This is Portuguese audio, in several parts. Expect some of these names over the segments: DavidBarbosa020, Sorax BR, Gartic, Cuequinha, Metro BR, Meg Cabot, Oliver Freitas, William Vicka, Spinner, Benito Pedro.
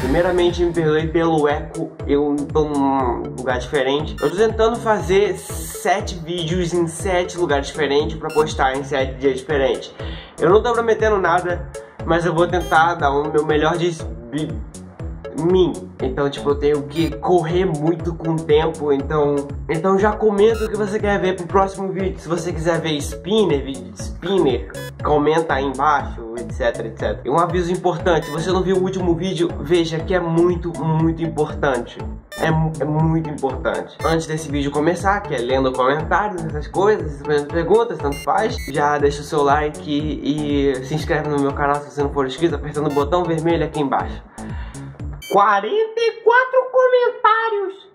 Primeiramente, me perdoe pelo eco, eu tô num lugar diferente. Eu tô tentando fazer 7 vídeos em 7 lugares diferentes pra postar em 7 dias diferentes. Eu não tô prometendo nada, mas eu vou tentar dar o meu melhor de mim. Então, tipo, eu tenho que correr muito com o tempo. Então já comenta o que você quer ver pro próximo vídeo. Se você quiser ver Spinner, vídeo de Spinner, comenta aí embaixo, etc, etc. E um aviso importante, se você não viu o último vídeo, veja que é muito importante. É muito importante. Antes desse vídeo começar, que é lendo comentários, essas coisas, respondendo perguntas, tanto faz, já deixa o seu like e se inscreve no meu canal se você não for inscrito, apertando o botão vermelho aqui embaixo. 44 comentários!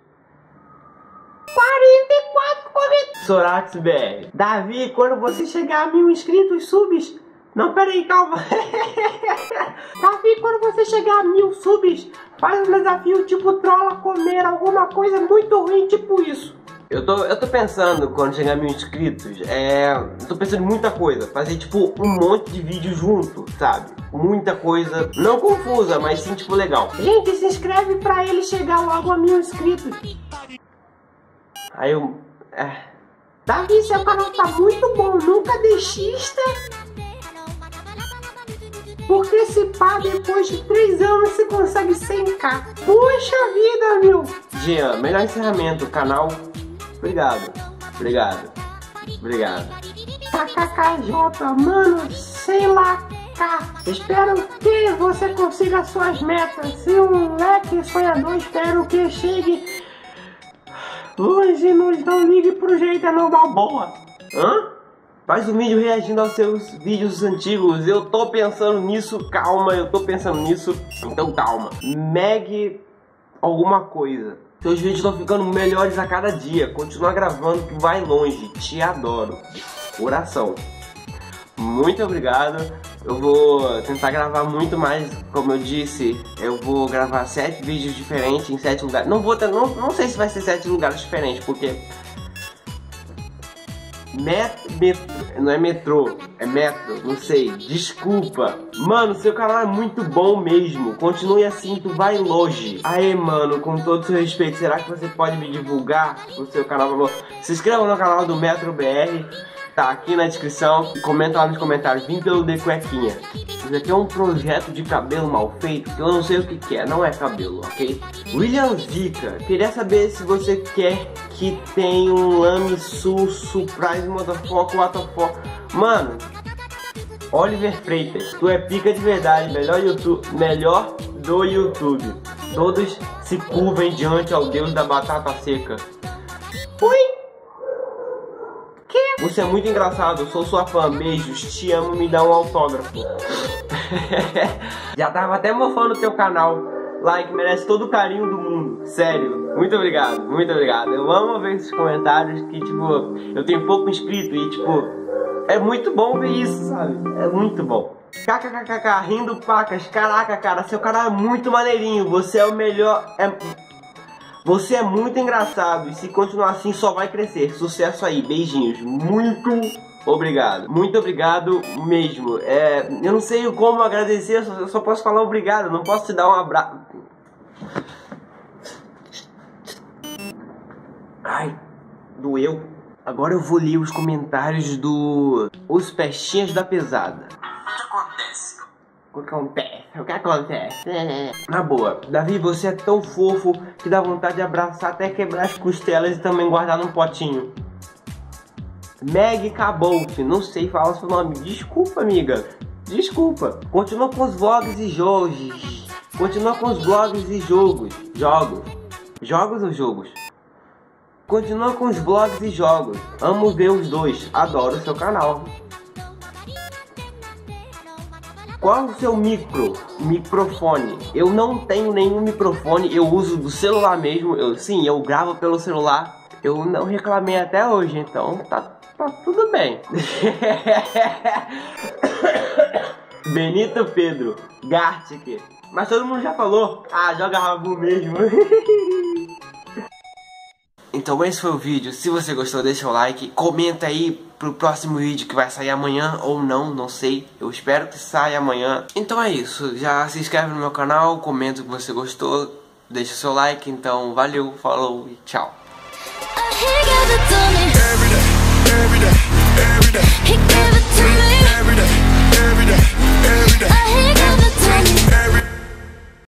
44 comentários! Sorax BR. Davi, quando você chegar a 1000 inscritos, subs... Não, peraí, calma. Davi, quando você chegar a 1000 subs, faz um desafio tipo trola comer alguma coisa muito ruim, tipo isso. Eu tô pensando, quando chegar a 1000 inscritos, eu tô pensando em muita coisa. Fazer tipo um monte de vídeo junto, sabe? Muita coisa, não confusa, mas sim tipo legal. Gente, se inscreve pra ele chegar logo a 1000 inscritos. Aí eu... Davi, seu canal tá muito bom, nunca desista. Porque se pá, depois de 3 anos você consegue 100k. Puxa vida, meu! Jean, melhor encerramento, canal. Obrigado, obrigado, obrigado. KKKJ, mano, sei lá, cá. Espero que você consiga suas metas. Se um moleque sonhador, espero que chegue longe, não ligue pro jeito normal. Boa! Hã? Faz um vídeo reagindo aos seus vídeos antigos. Eu tô pensando nisso, calma. Eu tô pensando nisso, então calma. Meg alguma coisa. Seus vídeos estão ficando melhores a cada dia. Continua gravando que vai longe. Te adoro. Coração. Muito obrigado. Eu vou tentar gravar muito mais. Como eu disse, eu vou gravar 7 vídeos diferentes em 7 lugares. Não sei se vai ser 7 lugares diferentes, porque... não é metrô, é metro, não sei, desculpa. Mano, seu canal é muito bom mesmo, continue assim, tu vai longe. Aê, mano, com todo o seu respeito, será que você pode me divulgar o seu canal? Se inscreva no canal do Metro BR, tá aqui na descrição. E comenta lá nos comentários, vim pelo de cuequinha. Isso aqui é um projeto de cabelo mal feito, que eu não sei o que que é, não é cabelo, ok? William Vicka, queria saber se você quer que tenha um lame sul, surprise, motherfucker, waterfucker. Mano, Oliver Freitas, tu é pica de verdade, melhor do YouTube. Todos se curvem diante ao deus da batata seca. Oi! Você é muito engraçado, eu sou sua fã, beijos, te amo, me dá um autógrafo. Já tava até mofando o teu canal, like, merece todo o carinho do mundo, sério. Muito obrigado, eu amo ver esses comentários que, tipo, eu tenho pouco inscrito e, tipo, é muito bom ver isso, sabe? É muito bom. KKKKK, rindo pacas, caraca, cara, seu canal é muito maneirinho, você é o melhor... Você é muito engraçado e se continuar assim só vai crescer. Sucesso aí, beijinhos. Muito obrigado mesmo. Eu não sei como agradecer, eu só posso falar obrigado, não posso te dar um abraço. Ai, doeu. Agora eu vou ler os comentários do... Os Pestinhas da Pesada. O que acontece? O que acontece? Na boa, Davi, você é tão fofo que dá vontade de abraçar até quebrar as costelas e também guardar num potinho. Meg Cabot, não sei falar seu nome, desculpa, amiga, desculpa. Continua com os vlogs e jogos. Continua com os vlogs e jogos. Amo ver os dois, adoro o seu canal. Qual o seu microfone? Eu não tenho nenhum microfone, eu uso do celular mesmo, eu gravo pelo celular. Eu não reclamei até hoje, então tá tudo bem. Benito Pedro, Gartic. Mas todo mundo já falou, joga rabo mesmo. Então esse foi o vídeo, se você gostou deixa o like, comenta aí. pro próximo vídeo que vai sair amanhã ou não, não sei. Eu espero que saia amanhã. Então é isso, já se inscreve no meu canal, comenta o que você gostou, deixa o seu like. Então valeu, falou e tchau.